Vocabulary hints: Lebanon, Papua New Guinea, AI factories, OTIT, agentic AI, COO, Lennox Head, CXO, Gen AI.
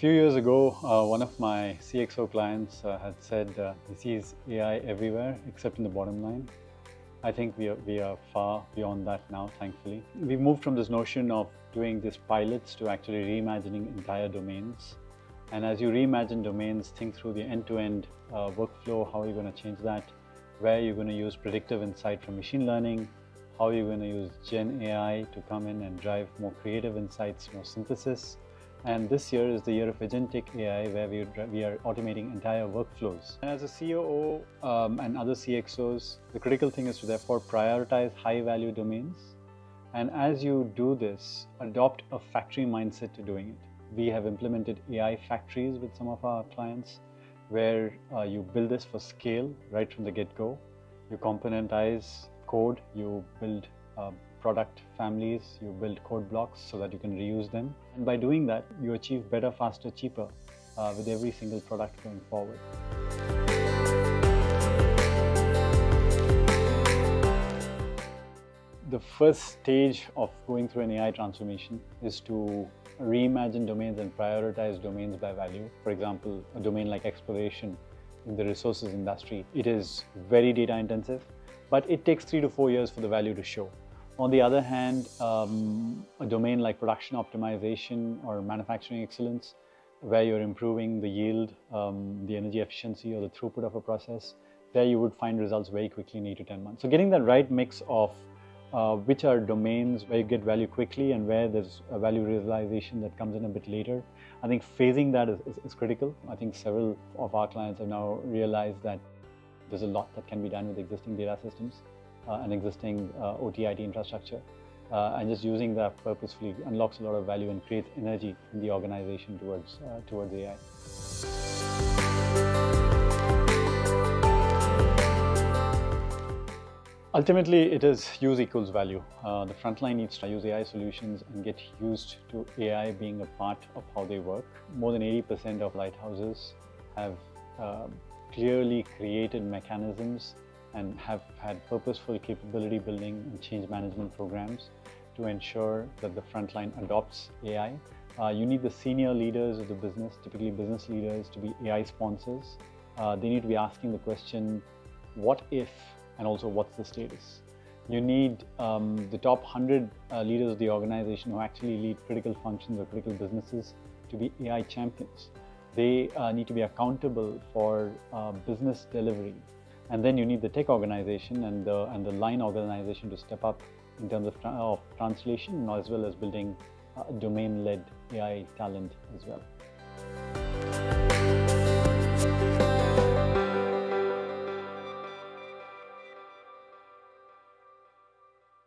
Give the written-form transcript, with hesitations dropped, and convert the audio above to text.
A few years ago, one of my CXO clients had said, he sees AI everywhere except in the bottom line. I think we are far beyond that now, thankfully. We've moved from this notion of doing these pilots to actually reimagining entire domains. And as you reimagine domains, think through the end-to-end workflow, how are you going to change that, where you're going to use predictive insight from machine learning, how are you going to use Gen AI to come in and drive more creative insights, more synthesis. And this year is the year of agentic AI, where we are automating entire workflows. And as a COO and other CXOs, the critical thing is to therefore prioritize high-value domains. And as you do this, adopt a factory mindset to doing it. We have implemented AI factories with some of our clients, where you build this for scale right from the get-go. You componentize code, you build product families, you build code blocks so that you can reuse them. And by doing that, you achieve better, faster, cheaper with every single product going forward. The first stage of going through an AI transformation is to reimagine domains and prioritize domains by value. For example, a domain like exploration in the resources industry, it is very data intensive, but it takes 3 to 4 years for the value to show. On the other hand, a domain like production optimization or manufacturing excellence, where you're improving the yield, the energy efficiency or the throughput of a process, there you would find results very quickly in 8 to 10 months. So getting that right mix of which are domains where you get value quickly and where there's a value realization that comes in a bit later. I think phasing that is critical. I think several of our clients have now realized that there's a lot that can be done with existing data systems and existing OTIT infrastructure. And just using that purposefully unlocks a lot of value and creates energy in the organization towards AI. Ultimately, it is use equals value. The frontline needs to use AI solutions and get used to AI being a part of how they work. More than 80% of lighthouses have clearly created mechanisms and have had purposeful capability building and change management programs to ensure that the frontline adopts AI. You need the senior leaders of the business, typically business leaders, to be AI sponsors. They need to be asking the question, what if? And also, what's the status? You need the top 100 leaders of the organization who actually lead critical functions or critical businesses to be AI champions. They need to be accountable for business delivery. And then you need the tech organization and the line organization to step up in terms of translation, as well as building domain-led AI talent as well.